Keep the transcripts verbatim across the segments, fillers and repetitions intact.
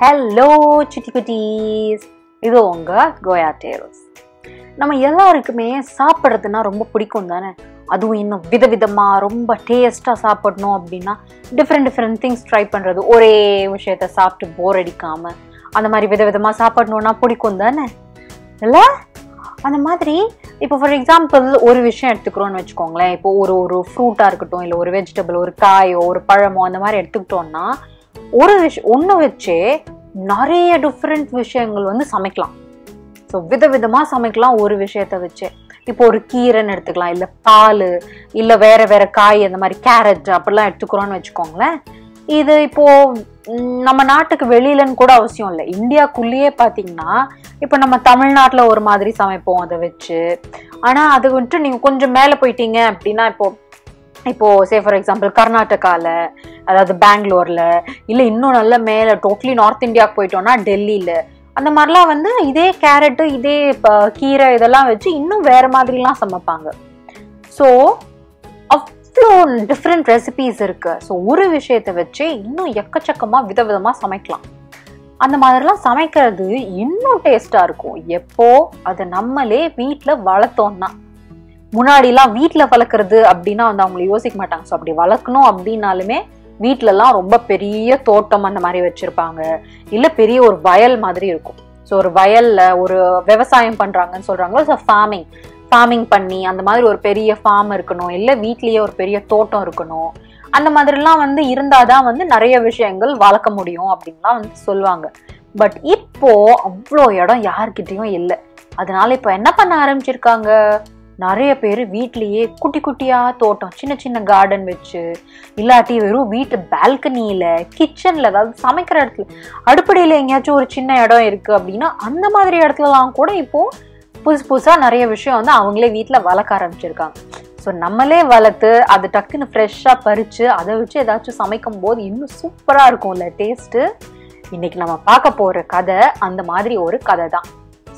Hello சுட்டி குட்டீஸ், இது உங்கள் கோயா டேல்ஸ். நம்ம எல்லாருக்குமே சாப்பிட்றதுன்னா ரொம்ப பிடிக்கும் தானே. அதுவும் இன்னும் விதவிதமாக ரொம்ப டேஸ்ட்டாக சாப்பிடணும் அப்படின்னா டிஃப்ரெண்ட் டிஃப்ரெண்ட் திங்ஸ் ட்ரை பண்ணுறது, ஒரே விஷயத்த சாப்பிட்டு போர் அடிக்காமல் அந்த மாதிரி விதவிதமாக சாப்பிடணுன்னா பிடிக்கும் தானே இல்லை? அந்த மாதிரி இப்போ ஃபார் எக்ஸாம்பிள் ஒரு விஷயம் எடுத்துக்கிறோன்னு வச்சுக்கோங்களேன். இப்போ ஒரு ஒரு ஃப்ரூட்டாக இருக்கட்டும், இல்லை ஒரு வெஜிடபிள், ஒரு காயோ ஒரு பழமோ அந்த மாதிரி எடுத்துக்கிட்டோன்னா ஒரு விஷயம் ஒன்று வச்சே நிறைய டிஃப்ரெண்ட் விஷயங்கள் வந்து சமைக்கலாம். ஸோ விதவிதமாக சமைக்கலாம் ஒரு விஷயத்த வச்சு. இப்போ ஒரு கீரைன்னு எடுத்துக்கலாம், இல்லை பால், இல்லை வேறு வேறு காய், அந்த மாதிரி கேரட் அப்படிலாம் எடுத்துக்கிறோன்னு வச்சுக்கோங்களேன். இது இப்போது நம்ம நாட்டுக்கு வெளியிலன்னு கூட அவசியம் இல்லை, இந்தியாவுக்குள்ளேயே பார்த்தீங்கன்னா இப்போ நம்ம தமிழ்நாட்டில் ஒரு மாதிரி சமைப்போம் அதை வச்சு. ஆனால் அது வந்துட்டு நீங்கள் கொஞ்சம் மேலே போயிட்டீங்க அப்படின்னா இப்போது இப்போது சே ஃபார் எக்ஸாம்பிள் கர்நாடகாவில், அதாவது பெங்களூரில், இல்லை இன்னும் நல்ல மேலே டோட்டலி நார்த் இந்தியாவுக்கு போயிட்டோன்னா டெல்லியில், அந்த மாதிரிலாம் வந்து இதே கேரட்டு இதே கீரை இதெல்லாம் வச்சு இன்னும் வேறு மாதிரிலாம் சமைப்பாங்க. ஸோ அவ்வளோ டிஃப்ரெண்ட் ரெசிபீஸ் இருக்குது. ஸோ ஒரு விஷயத்தை வச்சு இன்னும் எக்கச்சக்கமாக விதவிதமாக சமைக்கலாம். அந்த மாதிரிலாம் சமைக்கிறது இன்னும் டேஸ்ட்டாக இருக்கும் எப்போது அதை நம்மளே வீட்டில் வளர்த்தோன்னா. முன்னாடிலாம் வீட்டில் வளர்க்குறது அப்படின்னா வந்து அவங்கள யோசிக்க மாட்டாங்க. ஸோ அப்படி வளர்க்கணும் அப்படின்னாலுமே வீட்டிலலாம் ரொம்ப பெரிய தோட்டம் அந்த மாதிரி வச்சுருப்பாங்க, இல்லை பெரிய ஒரு வயல் மாதிரி இருக்கும். ஸோ ஒரு வயலில் ஒரு விவசாயம் பண்ணுறாங்கன்னு சொல்கிறாங்களோ, ஸோ ஃபார்மிங் ஃபார்மிங் பண்ணி அந்த மாதிரி ஒரு பெரிய ஃபார்ம் இருக்கணும், இல்லை வீட்லேயே ஒரு பெரிய தோட்டம் இருக்கணும். அந்த மாதிரிலாம் வந்து இருந்தால் தான் வந்து நிறைய விஷயங்கள் வளர்க்க முடியும் அப்படின்லாம் வந்து சொல்லுவாங்க. பட் இப்போது அவ்வளோ இடம் யார்கிட்டையும் இல்லை. அதனால இப்போ என்ன பண்ண ஆரம்பிச்சிருக்காங்க, நிறைய பேர் வீட்லேயே குட்டி குட்டியாக தோட்டம், சின்ன சின்ன கார்டன் வச்சு, இல்லாட்டி வெறும் வீட்டு பால்கனியில், கிச்சனில், அதாவது சமைக்கிற இடத்துல, அடுப்படியில் எங்கேயாச்சும் ஒரு சின்ன இடம் இருக்குது அப்படின்னா அந்த மாதிரி இடத்துலலாம் கூட இப்போது புதுசு புதுசாக நிறைய விஷயம் வந்து அவங்களே வீட்டில் வளர்க்க ஆரம்பிச்சிருக்காங்க. ஸோ நம்மளே வளர்த்து அதை டக்குன்னு ஃப்ரெஷ்ஷாக பறித்து அதை வச்சு ஏதாச்சும் சமைக்கும் போது இன்னும் சூப்பராக இருக்கும்ல டேஸ்ட்டு. இன்றைக்கி நம்ம பார்க்க போகிற கதை அந்த மாதிரி ஒரு கதை தான்.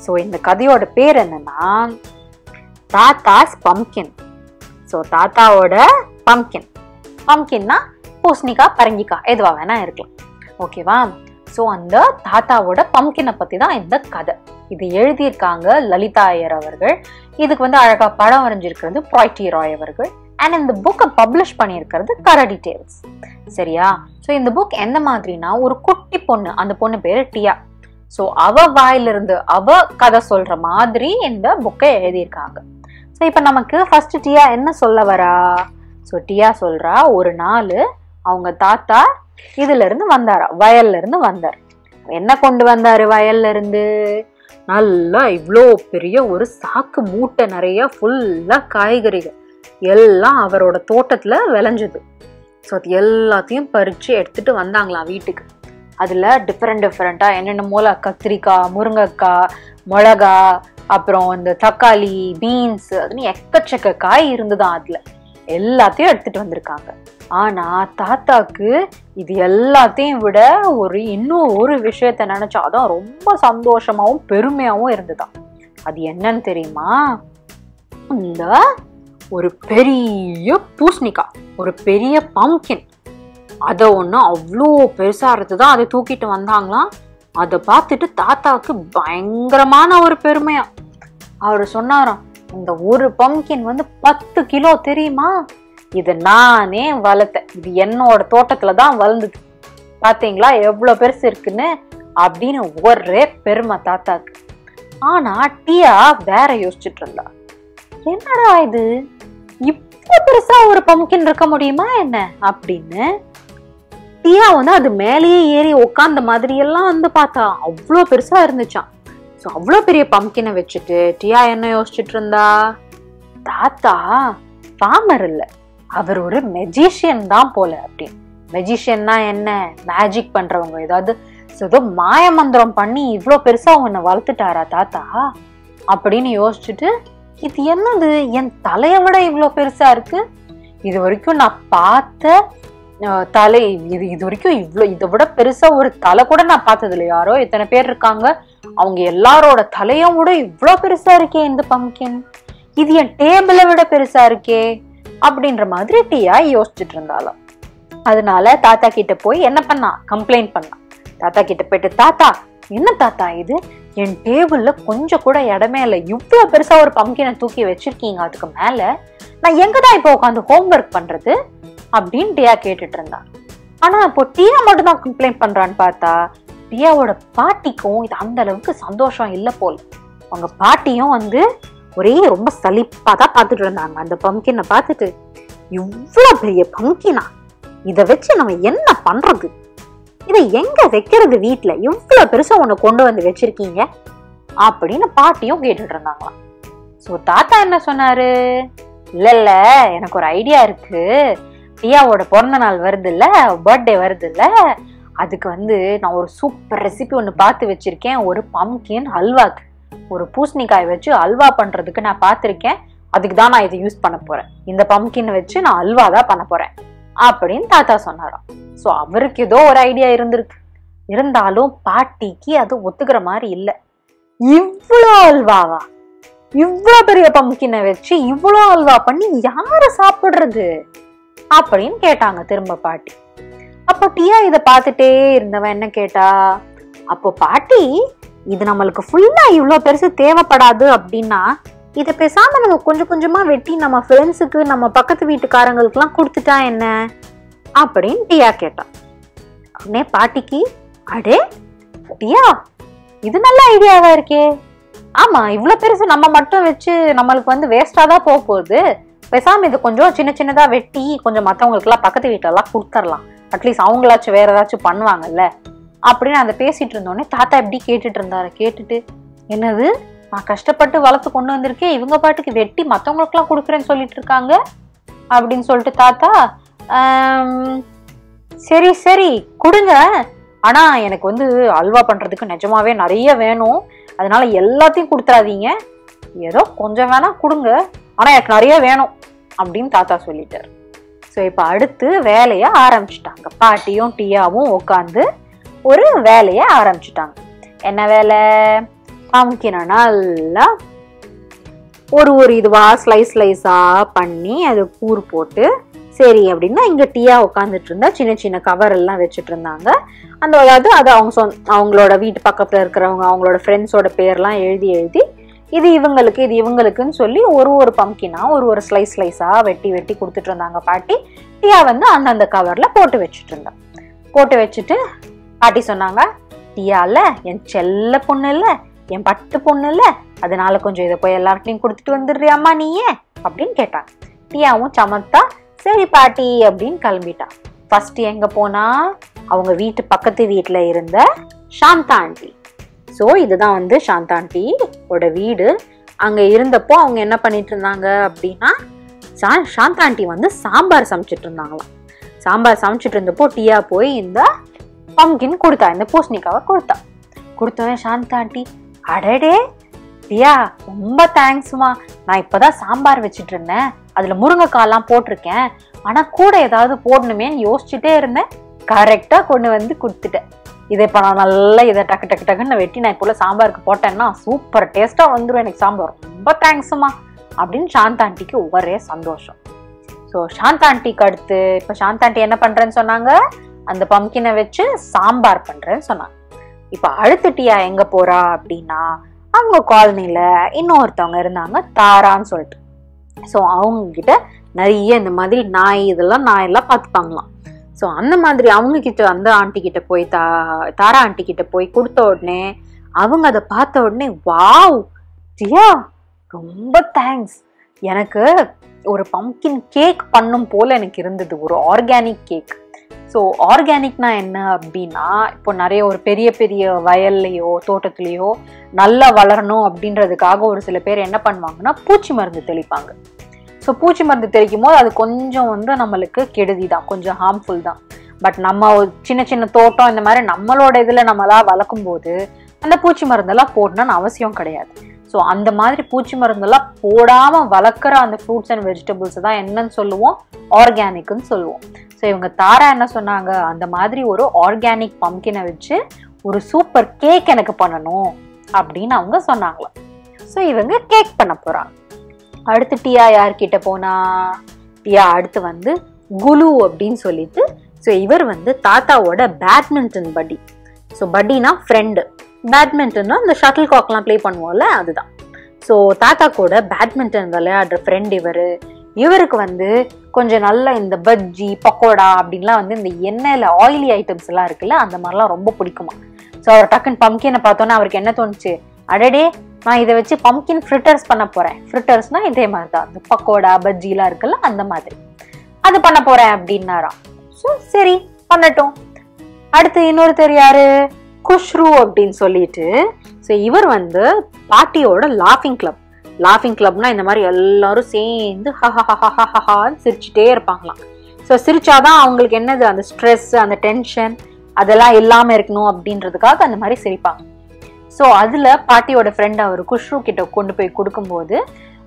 ஸோ இந்த கதையோட பேர் என்னென்னா தாத்தாஸ் பம்கின். ஸோ தாத்தாவோட பம்கின். பம்கின்னா பூசணிக்காய், பரங்கிக்காய், எதுவாக வேணா இருக்கலாம், ஓகேவா? ஸோ அந்த தாத்தாவோட பம்கினை பற்றி தான் இந்த கதை. இது எழுதியிருக்காங்க லலிதா ஐயர் அவர்கள். இதுக்கு வந்து அழகாக படம் வரைஞ்சிருக்கிறது பிரியாத்தி ராய் அவர்கள். அண்ட் இந்த புக்கை பப்ளிஷ் பண்ணியிருக்கிறது கரடி டேல்ஸ், சரியா? ஸோ இந்த புக் எந்த மாதிரினா, ஒரு குட்டி பொண்ணு, அந்த பொண்ணு பேர் டியா. ஸோ அவ வாயிலிருந்து அவ கதை சொல்கிற மாதிரி இந்த புக்கை எழுதியிருக்காங்க. ஸோ இப்போ நமக்கு ஃபஸ்ட்டு டியா என்ன சொல்ல வரா? ஸோ டியா சொல்கிறா, ஒரு நாள் அவங்க தாத்தா இதுலேருந்து வந்தாரா, வயல்லேருந்து வந்தார். என்ன கொண்டு வந்தார் வயல்லேருந்து? நல்லா இவ்வளோ பெரிய ஒரு சாக்கு மூட்டை நிறைய ஃபுல்லாக காய்கறிகள் எல்லாம் அவரோட தோட்டத்தில் விளைஞ்சது. ஸோ அது எல்லாத்தையும் பறித்து எடுத்துகிட்டு வந்தாங்களாம் வீட்டுக்கு. அதில் டிஃப்ரெண்ட் டிஃப்ரெண்ட்டாக என்னென்ன மூளை, கத்திரிக்காய், முருங்கைக்காய், மிளகா, அப்புறம் இந்த தக்காளி, பீன்ஸு, அதுன்னு எக்கச்சக்க காய் இருந்துதான். அதில் எல்லாத்தையும் எடுத்துகிட்டு வந்திருக்காங்க. ஆனால் தாத்தாக்கு இது எல்லாத்தையும் விட ஒரு இன்னும் ஒரு விஷயத்த நினச்சா தான் ரொம்ப சந்தோஷமாகவும் பெருமையாகவும் இருந்துதான். அது என்னன்னு தெரியுமா? இந்த ஒரு பெரிய பூசணிக்காய், ஒரு பெரிய பம்கின், அதை ஒன்று அவ்வளோ பெருசாக இருந்துதான் அதை தூக்கிட்டு வந்தாங்களாம். அதை பார்த்துட்டு தாத்தாவுக்கு பயங்கரமான ஒரு பெருமையா. அவர் சொன்னாராம், இந்த ஒரு பம்கின் வந்து பத்து கிலோ தெரியுமா, இதை நானே வளர்த்தேன், இது என்னோட தோட்டத்தில் தான் வளர்ந்துது, பார்த்தீங்களா எவ்வளோ பெருசு இருக்குன்னு அப்படின்னு ஒரே பெருமை தாத்தாக்கு. ஆனால் டியா வேற யோசிச்சுட்டு இருந்தா, என்னடா இது இவ்வளோ பெருசா ஒரு பம்கின் இருக்க முடியுமா என்ன அப்படின்னு. டியா வந்து அது மேலேயே ஏறி உட்காந்த மாதிரி எல்லாம் வந்து பார்த்தா அவ்வளோ பெருசா இருந்துச்சான். ஸோ அவ்வளோ பெரிய பம்கினை வச்சுட்டு டியா என்ன யோசிச்சுட்டு இருந்தா, தாத்தா ஃபார்மர் இல்லை, அவர் ஒரு மெஜிஷியன் தான் போல அப்படின்னு. மெஜிஷியன்னா என்ன, மேஜிக் பண்றவங்க, ஏதாவது ஏதோ மாயமந்திரம் பண்ணி இவ்வளோ பெருசா உன்னை வளர்த்துட்டாரா தாத்தா அப்படின்னு யோசிச்சுட்டு, இது என்னது என் தலையை விட இவ்வளோ பெருசா இருக்கு, இது வரைக்கும் நான் பார்த்த தலை, இது இது வரைக்கும் இவ்வளோ இதை விட பெருசாக ஒரு தலை கூட நான் பார்த்ததில்ல, யாரோ இத்தனை பேர் இருக்காங்க அவங்க எல்லாரோட தலையும் கூட இவ்வளோ பெருசாக இருக்கே இந்த பம்கின், இது என் டேபிளை விட பெருசாக இருக்கே அப்படின்ற மாதிரி டியா யோசிச்சுட்டு இருந்தாலும். அதனால தாத்தா கிட்ட போய் என்ன பண்ணா, கம்ப்ளைண்ட் பண்ணா. தாத்தா கிட்ட போயிட்டு, தாத்தா என்ன தாத்தா இது, என் டேபிள்ல கொஞ்சம் கூட இடமே இல்லை, இவ்வளோ பெருசா ஒரு பம்கினை தூக்கி வச்சிருக்கீங்க, அதுக்கு மேல நான் எங்கதான் இப்போ உட்காந்து ஹோம்ஒர்க் பண்றது அப்படின்னு டியா கேட்டுட்டு இருந்தான். ஆனா இப்போ டியா மட்டும் தான் கம்ப்ளைண்ட் பண்றான்னு பார்த்தா டியாவோட பாட்டிக்கும் இது அந்த அளவுக்கு சந்தோஷம் இல்லை போல. அவங்க பாட்டியும் வந்து ஒரே ரொம்ப சலிப்பா தான் பார்த்துட்டு இருந்தாங்க அந்த பம்கினை பார்த்துட்டு. இவ்வளோ பெரிய பம்கினா, இதை வச்சு நம்ம என்ன பண்றது, இதை எங்க வைக்கிறது, வீட்டுல இவ்வளோ பெருசா ஒன்று கொண்டு வந்து வச்சிருக்கீங்க அப்படின்னு பாட்டியும் கேட்டுட்டு இருந்தாங்களாம். ஸோ தாத்தா என்ன சொன்னாரு, இல்லை இல்லை எனக்கு ஒரு ஐடியா இருக்கு, டியாவோட பிறந்த நாள் வருது இல்லை, பர்த்டே வருது இல்லை, அதுக்கு வந்து நான் ஒரு சூப்பர் ரெசிபி ஒன்று பார்த்து வச்சிருக்கேன், ஒரு பம்கின் ஹல்வாக்கு, ஒரு பூசணிக்காய் வச்சு அல்வா பண்றதுக்கு நான் பார்த்துருக்கேன், அதுக்கு தான் நான் இதை யூஸ் பண்ண போறேன், இந்த பம்கின் வச்சு நான் அல்வா தான் பண்ண போறேன் அப்படின்னு தாத்தா சொன்னாராம். ஸோ அவருக்கு ஏதோ ஒரு ஐடியா இருந்திருக்கு, இருந்தாலும் பாட்டிக்கு அது ஒத்துக்கிற மாதிரி இல்லை. இவ்வளோ அல்வாவா, இவ்வளோ பெரிய பம்கினை வச்சு இவ்வளோ அல்வா பண்ணி யாரை சாப்பிட்றது அப்படின்னு கேட்டாங்க திரும்ப பாட்டி. அப்போ டியா இதை பார்த்துட்டே இருந்தவன் என்ன கேட்டா, அப்போ பாட்டி இது நம்மளுக்கு ஃபுல்லா இவ்வளோ பெருசு தேவைப்படாது அப்படின்னா இதை பேசாம நம்ம கொஞ்சம் கொஞ்சமா வெட்டி நம்ம ஃப்ரெண்ட்ஸுக்கு, நம்ம பக்கத்து வீட்டுக்காரங்களுக்குலாம் கொடுத்துட்டா என்ன அப்படின்னு டியா கேட்டான். உடனே பாட்டிக்கு, அடே டியா இது நல்ல ஐடியாவா இருக்கே, ஆமா இவ்வளோ பெருசு நம்ம மட்டும் வச்சு நம்மளுக்கு வந்து வேஸ்டா தான் போக போகுது, பேசாம இது கொஞ்சம் சின்ன சின்னதா வெட்டி கொஞ்சம் மற்றவங்களுக்குலாம் பக்கத்து வீட்டெல்லாம் கொடுத்துடலாம், அட்லீஸ்ட் அவங்களாச்சும் வேற ஏதாச்சும் பண்ணுவாங்கல்ல அப்படின்னு அதை பேசிட்டு இருந்தோடனே தாத்தா எப்படி கேட்டுட்டு இருந்தாரு. கேட்டுட்டு, என்னது நான் கஷ்டப்பட்டு வளர்த்து கொண்டு வந்திருக்கேன், இவங்க பாட்டுக்கு வெட்டி மற்றவங்களுக்குலாம் கொடுக்குறேன்னு சொல்லிட்டு இருக்காங்க அப்படின்னு சொல்லிட்டு தாத்தா, சரி சரி கொடுங்க, ஆனால் எனக்கு வந்து அல்வா பண்ணுறதுக்கு நிஜமாவே நிறைய வேணும், அதனால எல்லாத்தையும் கொடுத்துடாதீங்க, ஏதோ கொஞ்சம் வேணா கொடுங்க, ஆனால் எனக்கு நிறைய வேணும் அப்படின்னு தாத்தா சொல்லிட்டார். ஸோ இப்போ அடுத்து வேலையை ஆரம்பிச்சிட்டாங்க, பாட்டியும் டீயாவும் உட்காந்து ஒரு வேலையை ஆரம்பிச்சிட்டாங்க. என்ன வேலை, பம்கினை நல்லா ஒரு ஒரு இதுவா ஸ்லைஸ் ஸ்லைஸாக பண்ணி அது கூறு போட்டு, சரி அப்படின்னா இங்கே டீயா உட்காந்துட்டு இருந்தா சின்ன சின்ன கவர் எல்லாம் வச்சுட்டு இருந்தாங்க. அந்த அதாவது அது அவங்க சொ அவங்களோட வீட்டு பக்கத்தில் இருக்கிறவங்க அவங்களோட ஃப்ரெண்ட்ஸோட பேர்லாம் எழுதி எழுதி இது இவங்களுக்கு இது இவங்களுக்குன்னு சொல்லி ஒரு ஒரு பம்கினா ஒரு ஒரு ஸ்லைஸ் ஸ்லைஸாக வெட்டி வெட்டி கொடுத்துட்டு இருந்தாங்க பாட்டி. டீயா வந்து அந்தந்த கவரில் போட்டு வச்சுட்டு இருந்தா. போட்டு வச்சுட்டு பாட்டி சொன்னாங்க, டீயா இல்லை என் செல்ல பொண்ணு இல்லை, என் பட்டு பொண்ணு இல்லை, அதனால கொஞ்சம் இதை போய் எல்லாருக்கிட்டையும் கொடுத்துட்டு வந்துடுறியாம்மா நீயே அப்படின்னு கேட்டாங்க. டீயாவும் சமத்தா சரி பாட்டி அப்படின்னு கிளம்பிட்டான். ஃபர்ஸ்ட் எங்க போனா, அவங்க வீட்டு பக்கத்து வீட்டில் இருந்த சாந்தா ஆண்டி. ஸோ இதுதான் வந்து சாந்தா ஆண்டியோட வீடு. அங்கே இருந்தப்போ அவங்க என்ன பண்ணிட்டு இருந்தாங்க அப்படின்னா, சா சாந்தா ஆண்டி வந்து சாம்பார் சமைச்சிட்டு இருந்தாங்களாம். சாம்பார் சமைச்சிட்டு இருந்தப்போ டீயா போய் இந்த பம்கின் கொடுத்தா, இந்த பூசணிக்காவை கொடுத்தா. கொடுத்தவ சாந்தா ஆண்டி, அடடே டியா ரொம்ப தேங்க்ஸ்மா, நான் இப்போதான் சாம்பார் வச்சுட்டு இருந்தேன், அதில் முருங்கைக்காலாம் போட்டிருக்கேன், ஆனால் கூட ஏதாவது போடணுமேன்னு யோசிச்சுட்டே இருந்தேன், கரெக்டாக கொண்டு வந்து கொடுத்துட்டேன், இதை இப்போ நான் நல்லா இதை டக்கு டக்கு டக்குன்னு வெட்டி நான் இப்போ சாம்பாருக்கு போட்டேன்னா சூப்பர் டேஸ்ட்டாக வந்துடும், எனக்கு சாம்பார் ரொம்ப தேங்க்ஸுமா அப்படின்னு சாந்தா ஆண்டிக்கு ஒரே சந்தோஷம். ஸோ சாந்தா ஆண்டிக்கு அடுத்து இப்போ சாந்தா ஆண்டி என்ன பண்ணுறேன்னு சொன்னாங்க, அந்த பம்கினை வச்சு சாம்பார் பண்ணுறேன்னு சொன்னாங்க. இப்போ அடுத்து டீயா எங்கே போறா அப்படின்னா, அவங்க காலனியில் இன்னொருத்தவங்க இருந்தாங்க தாரான்னு சொல்லிட்டு. ஸோ அவங்க கிட்ட நிறைய இந்த மாதிரி நாய் இதெல்லாம் நாயெல்லாம் பார்த்துப்பாங்களாம். ஸோ அந்த மாதிரி அவங்க கிட்ட அந்த ஆண்டி கிட்ட போய் தா தாரா ஆண்டி கிட்ட போய் கொடுத்த உடனே அவங்க அதை பார்த்த உடனே, வாவ் டியா ரொம்ப தேங்க்ஸ், எனக்கு ஒரு பம்கின் கேக் பண்ணும் போல் எனக்கு இருந்தது, ஒரு ஆர்கானிக் கேக். ஸோ ஆர்கானிக்னா என்ன அப்படின்னா, இப்போ நிறைய ஒரு பெரிய பெரிய வயல்லையோ தோட்டத்துலேயோ நல்லா வளரணும் அப்படின்றதுக்காக ஒரு சில பேர் என்ன பண்ணுவாங்கன்னா பூச்சி மருந்து தெளிப்பாங்க. ஸோ பூச்சி மருந்து தெளிக்கும் போது அது கொஞ்சம் வந்து நம்மளுக்கு கெடுதி தான், கொஞ்சம் ஹார்ம்ஃபுல் தான். பட் நம்ம சின்ன சின்ன தோட்டம் இந்த மாதிரி நம்மளோட இதில் நம்மளா வளர்க்கும் போது அந்த பூச்சி மருந்தெல்லாம் போடணும்னு அவசியம் கிடையாது. ஸோ அந்த மாதிரி பூச்சி மருந்தெல்லாம் போடாமல் வளர்க்குற அந்த ஃப்ரூட்ஸ் அண்ட் வெஜிடபிள்ஸ் தான் என்னன்னு சொல்லுவோம், ஆர்கானிக்னு சொல்லுவோம். ஸோ இவங்க தாரா என்ன சொன்னாங்க, அந்த மாதிரி ஒரு ஆர்கானிக் பம்கினை வச்சு ஒரு சூப்பர் கேக் எனக்கு பண்ணணும் அப்படின்னு அவங்க சொன்னாங்களாம். ஸோ இவங்க கேக் பண்ண போகிறாங்க. அடுத்து டீயா யார்கிட்ட போனா, டீயா அடுத்து வந்து குலு அப்படின்னு சொல்லிட்டு, ஸோ இவர் வந்து தாத்தாவோட பேட்மிண்டன் படி. So buddyனா friend, badminton அந்த ஷட்டில்காக்லாம் ப்ளே பண்ணுவோம்ல அதுதான். ஸோ தாத்தா கூட பேட்மிண்டன் விளையாடுற ஃப்ரெண்ட் இவர் இவருக்கு வந்து கொஞ்சம் நல்லா இந்த பஜ்ஜி பக்கோடா அப்படின்லாம் வந்து இந்த எண்ணெயில் ஆயிலி ஐட்டம்ஸ் எல்லாம் இருக்குல்ல அந்த மாதிரிலாம் ரொம்ப பிடிக்குமா. ஸோ அவர் டக்குன்னு பம்கினை பார்த்தோன்னா அவருக்கு என்ன தோணுச்சு, அடடே நான் இதை வச்சு பம்கின் ஃப்ரிட்டர்ஸ் பண்ண போகிறேன். ஃப்ரிட்டர்ஸ்னால் இதே மாதிரி தான் அந்த பக்கோடா பஜ்ஜிலாம் இருக்குல்ல அந்த மாதிரி அது பண்ண போகிறேன் அப்படின்னாராம். ஸோ சரி பண்ணட்டும். அடுத்து இன்னொருத்தர் யாரு, குஷ்ரூ அப்படின்னு சொல்லிட்டு. ஸோ இவர் வந்து பாட்டியோட லாஃபிங் கிளப், லாஃபிங் கிளப்னா இந்த மாதிரி எல்லாரும் சேர்ந்து ஹஹஹஹஹஹான்னு சிரிச்சுட்டே இருப்பாங்களாம். ஸோ சிரிச்சாதான் அவங்களுக்கு என்னது அந்த ஸ்ட்ரெஸ் அந்த டென்ஷன் அதெல்லாம் இல்லாமல் இருக்கணும் அப்படின்றதுக்காக அந்த மாதிரி சிரிப்பாங்க. ஸோ அதில் பாட்டியோட ஃப்ரெண்ட் அவர் குஷ்ரூ கிட்ட கொண்டு போய் கொடுக்கும்போது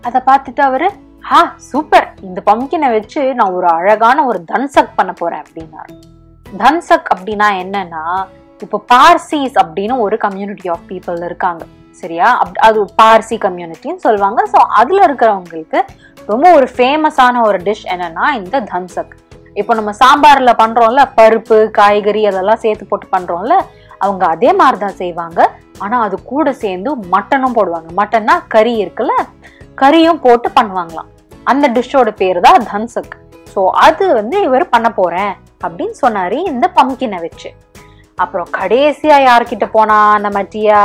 அதை பார்த்துட்டு அவர் ஹா சூப்பர், இந்த பம்கினை வச்சு நான் ஒரு அழகான ஒரு தன்சக் பண்ண போகிறேன் அப்படின்னாரு. தன்சக் அப்படின்னா என்னன்னா, இப்போ பார்சிஸ் அப்படின்னு ஒரு கம்யூனிட்டி ஆஃப் பீப்புள் இருக்காங்க சரியா, அப் அது பார்சி கம்யூனிட்டின்னு சொல்லுவாங்க. ஸோ அதில் இருக்கிறவங்களுக்கு ரொம்ப ஒரு ஃபேமஸான ஒரு டிஷ் என்னன்னா இந்த தன்சக். இப்போ நம்ம சாம்பாரில் பண்ணுறோம்ல பருப்பு காய்கறி அதெல்லாம் சேர்த்து போட்டு பண்ணுறோம்ல, அவங்க அதே மாதிரி தான் செய்வாங்க. ஆனால் அது கூட சேர்ந்து மட்டனும் போடுவாங்க, மட்டன்னா கறி இருக்குல்ல கறியும் போட்டு பண்ணுவாங்களாம். அந்த டிஷ்ஷோட பேர் தான் தன்சக். ஸோ அது வந்து இவர் பண்ண போகிறேன் அப்படின்னு சொன்னார் இந்த பம்கினை வச்சு. அப்புறம் கடைசியா யார்கிட்ட போனா, நம்ம டியா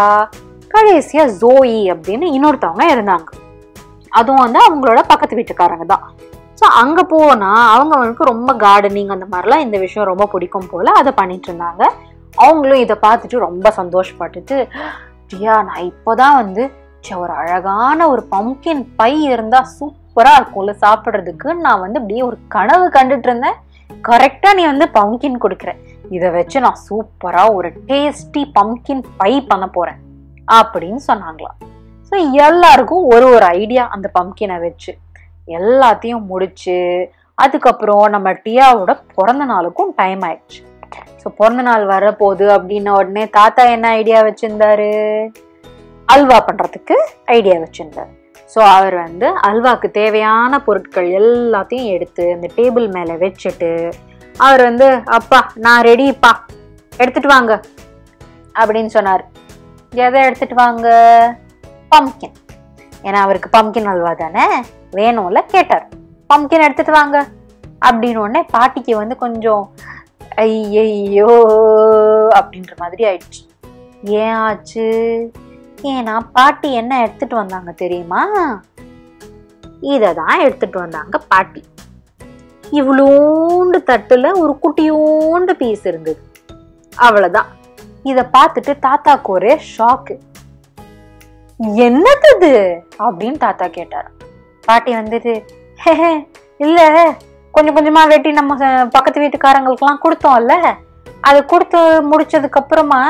கடைசியா ஜோயி அப்படின்னு இன்னொருத்தவங்க இருந்தாங்க, அதுவும் வந்து அவங்களோட பக்கத்து வீட்டுக்காரங்க தான். ஸோ அங்கே போனால் அவங்களுக்கு ரொம்ப கார்டனிங் அந்த மாதிரிலாம் இந்த விஷயம் ரொம்ப பிடிக்கும் போல் அதை பண்ணிட்டு இருந்தாங்க. அவங்களும் இதை பார்த்துட்டு ரொம்ப சந்தோஷப்பட்டுட்டு, டியா நான் இப்போதான் வந்து ஒரு அழகான ஒரு பம்கின் பை இருந்தால் சூப்பராக இருக்கும்ல சாப்பிட்றதுக்கு, நான் வந்து அப்படியே ஒரு கனவு கண்டுட்டு இருந்தேன். கரெக்டாக நீ வந்து பம்கின் கொடுக்குற, இதை வச்சு நான் சூப்பராக ஒரு டேஸ்டி பம்கின் பை பண்ண போகிறேன் அப்படின்னு சொன்னாங்களாம். ஸோ எல்லாருக்கும் ஒரு ஒரு ஐடியா அந்த பம்கினை வச்சு எல்லாத்தையும் முடிச்சு. அதுக்கப்புறம் நம்ம டியாவோட பிறந்த நாளுக்கும் டைம் ஆயிடுச்சு. ஸோ பிறந்த நாள் வரப்போகுது அப்படின்ன உடனே தாத்தா என்ன ஐடியா வச்சுருந்தாரு, அல்வா பண்ணுறதுக்கு ஐடியா வச்சுருந்தார். ஸோ அவர் வந்து அல்வாவுக்கு தேவையான பொருட்கள் எல்லாத்தையும் எடுத்து அந்த டேபிள் மேலே வச்சுட்டு அவர் வந்து அப்பா நான் ரெடிப்பா எடுத்துகிட்டு வாங்க அப்படின்னு சொன்னார். எதை எடுத்துகிட்டு வாங்க, பம்கின், ஏன்னா அவருக்கு பம்கின் அல்வா தானே வேணும்ல கேட்டார். பம்கின் எடுத்துகிட்டு வாங்க அப்படின்னு உடனே பாட்டிக்கு வந்து கொஞ்சம் ஐயோ அப்படின்ற மாதிரி ஆயிடுச்சு. ஏன் ஆச்சு, ஏன்னா பாட்டி என்ன எடுத்துட்டு வந்தாங்க தெரியுமா, இதை தான் எடுத்துட்டு வந்தாங்க பாட்டி. இவ்வளோண்டு தட்டில் ஒரு குட்டியோண்டு பீஸ் இருந்தது, அவ்வளோதான். இதை பார்த்துட்டு தாத்தாக்கு ஒரே ஷாக்கு. என்னது அப்படின்னு தாத்தா கேட்டார். பாட்டி வந்துட்டு ஹே இல்லை கொஞ்சம் கொஞ்சமாக வெட்டி நம்ம பக்கத்து வீட்டுக்காரங்களுக்குலாம் கொடுத்தோம்ல, அது கொடுத்து முடிச்சதுக்கப்புறமா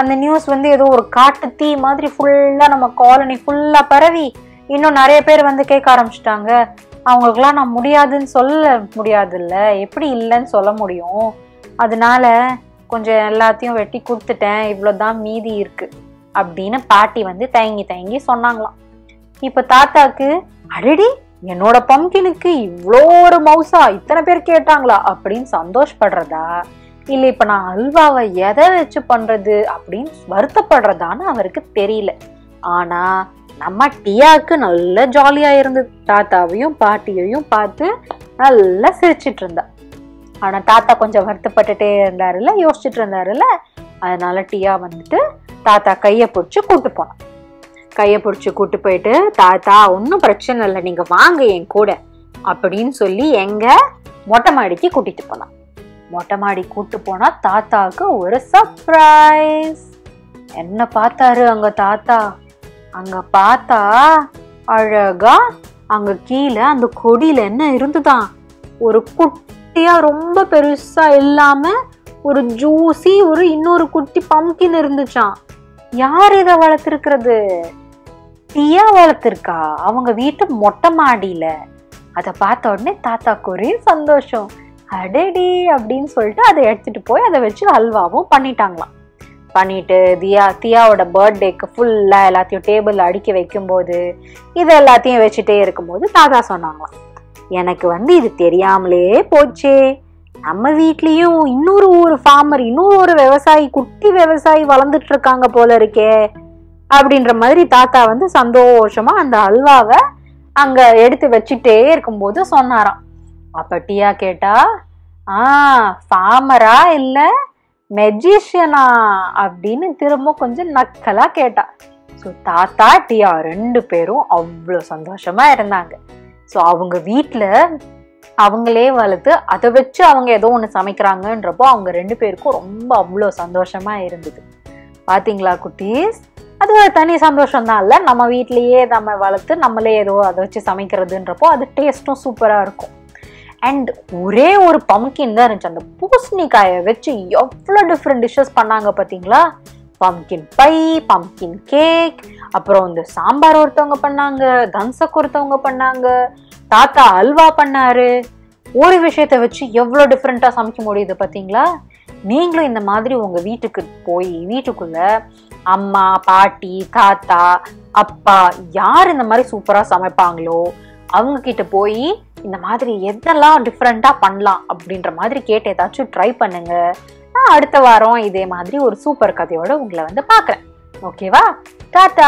அந்த நியூஸ் வந்து ஏதோ ஒரு காட்டு தீ மாதிரி ஃபுல்லாக நம்ம காலனி ஃபுல்லாக பரவி இன்னும் நிறைய பேர் வந்து கேட்க ஆரம்பிச்சிட்டாங்க. அவங்களுக்குலாம் நான் முடியாதுன்னு சொல்ல முடியாதுல்ல, எப்படி இல்லைன்னு சொல்ல முடியும், அதனால கொஞ்சம் எல்லாத்தையும் வெட்டி கொடுத்துட்டேன், இவ்வளோதான் மீதி இருக்குது அப்படின்னு பாட்டி வந்து தயங்கி தயங்கி சொன்னாங்களாம். இப்போ தாத்தாக்கு அடடி என்னோட பம்கினுக்கு இவ்வளோ ஒரு மவுசா இத்தனை பேர் கேட்டாங்களா அப்படின்னு சந்தோஷப்படுறதா, இல்லை இப்போ நான் அல்வாவை எதை வச்சு பண்ணுறது அப்படின்னு வருத்தப்படுறதான்னு அவருக்கு தெரியல. ஆனால் நம்ம டியாவுக்கு நல்ல ஜாலியாக இருந்தது, தாத்தாவையும் பாட்டியையும் பார்த்து நல்லா சிரிச்சிட்டு இருந்தா. ஆனால் தாத்தா கொஞ்சம் வருத்தப்பட்டுட்டே இருந்தாருல்ல, யோசிச்சுட்டு இருந்தாருல்ல, அதனால டியா வந்துட்டு தாத்தா கையை பிடிச்சி கூப்பிட்டு போனான். கையை பிடிச்சி கூப்பிட்டு போயிட்டு தாத்தா ஒன்றும் பிரச்சனை இல்லை நீங்கள் வாங்க என் கூட அப்படின்னு சொல்லி எங்கள் மொட்டை மாடிக்கு கூட்டிகிட்டு போனான். மொட்டை மாடி கூப்பிட்டு போனால் தாத்தாவுக்கு ஒரு சர்ப்ரைஸ். என்ன பார்த்தாரு அங்கே தாத்தா, அங்கே பார்த்தா அழகா அங்கே கீழே அந்த கொடியில் என்ன இருந்துதான், ஒரு குட்டியாக ரொம்ப பெருசாக இல்லாமல் ஒரு ஜூஸி ஒரு இன்னொரு குட்டி பம்கின் இருந்துச்சான். யார் இதை வளர்த்துருக்கிறது, டியா வளர்த்துருக்கா அவங்க வீட்டு மொட்டை மாடியில். அதை பார்த்த உடனே தாத்தாவுக்கு ஒரே சந்தோஷம், அடடி அப்படின்னு சொல்லிட்டு அதை எடுத்துகிட்டு போய் அதை வச்சு அல்வாவும் பண்ணிட்டாங்களாம். பண்ணிட்டு தியா தியாவோட பர்த்டேக்கு ஃபுல்லாக எல்லாத்தையும் டேபிளில் அடுக்கி வைக்கும்போது இது எல்லாத்தையும் வச்சுட்டே இருக்கும்போது தாத்தா சொன்னாங்களாம், எனக்கு வந்து இது தெரியாமலே போச்சே, நம்ம வீட்லேயும் இன்னொரு ஒரு ஃபார்மர், இன்னொரு ஒரு விவசாயி, குட்டி விவசாயி வளர்ந்துட்டு இருக்காங்க போல இருக்கே அப்படின்ற மாதிரி தாத்தா வந்து சந்தோஷமா அந்த அல்வாவை அங்க எடுத்து வச்சுட்டே இருக்கும்போது சொன்னாராம். அப்ப டியா கேட்டா, ஆ ஃபார்மரா இல்ல மெஜிஷியனா அப்படின்னு திரும்ப கொஞ்சம் நக்கலா கேட்டா. ஸோ தாத்தா டியா ரெண்டு பேரும் அவ்வளோ சந்தோஷமா இருந்தாங்க. ஸோ அவங்க வீட்டில் அவங்களே வளர்த்து அதை வச்சு அவங்க ஏதோ ஒன்று சமைக்கிறாங்கன்றப்போ அவங்க ரெண்டு பேருக்கும் ரொம்ப அவ்வளோ சந்தோஷமா இருந்தது. பார்த்தீங்களா குட்டீஸ், அது ஒரு தனி சந்தோஷம்தான் இல்லை? நம்ம வீட்லேயே நம்ம வளர்த்து நம்மளே ஏதோ அதை வச்சு சமைக்கிறதுன்றப்போ அது டேஸ்ட்டும் சூப்பராக இருக்கும். அண்ட் ஒரே ஒரு பம்கின் தான் இருந்துச்சு. அந்த பூசணிக்காயை வச்சு எவ்வளோ டிஃப்ரெண்ட் டிஷ்ஷஸ் பண்ணாங்க பார்த்தீங்களா. பம்கின் பை, பம்கின் கேக், அப்புறம் இந்த சாம்பார் ஒருத்தவங்க பண்ணாங்க, தம்சக் ஒருத்தவங்க பண்ணாங்க, தாத்தா அல்வா பண்ணாரு. ஒரு விஷயத்த வச்சு எவ்வளோ டிஃப்ரெண்ட்டாக சமைக்க முடியுது பார்த்தீங்களா. நீங்களும் இந்த மாதிரி உங்கள் வீட்டுக்கு போய் வீட்டுக்குள்ள அம்மா, பாட்டி, தாத்தா, அப்பா யார் இந்த மாதிரி சூப்பராக சமைப்பாங்களோ அவங்க கிட்ட போய் இந்த மாதிரி எதெல்லாம் டிஃப்ரெண்ட்டாக பண்ணலாம் அப்படின்ற மாதிரி கேட்டு ஏதாச்சும் ட்ரை பண்ணுங்க. நான் அடுத்த வாரம் இதே மாதிரி ஒரு சூப்பர் கதையோட உங்களை வந்து பார்க்குறேன். ஓகேவா? டாடா.